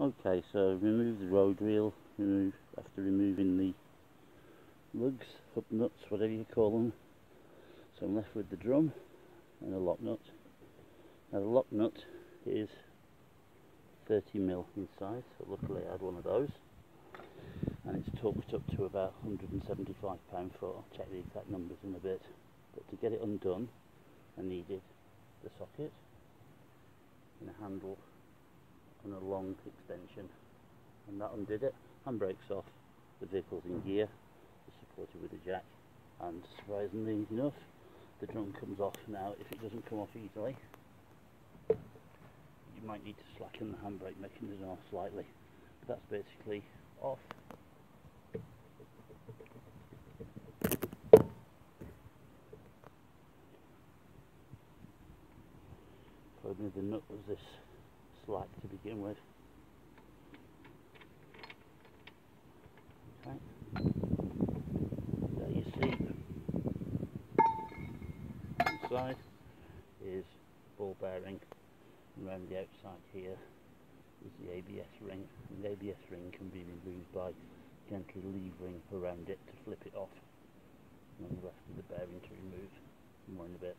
Okay, so remove the road wheel, after removing the lugs, hub nuts, whatever you call them. So I'm left with the drum and a lock nut. Now the lock nut is 30mm in size, so luckily I had one of those. And it's torqued up to about 175 lb-ft. I'll check the exact numbers in a bit. But to get it undone, I needed the socket and a handle and a long extension, and that undid it. Handbrake's off, the vehicle's in gear, it's supported with a jack, and surprisingly enough the drum comes off. Now if it doesn't come off easily, you might need to slacken the handbrake mechanism off slightly, but that's basically off. Probably the nut was this slack to begin with. Okay. There you see, inside is ball bearing, and around the outside here is the ABS ring. And the ABS ring can be removed by gently levering around it to flip it off, and the rest of the bearing to remove. More in a bit.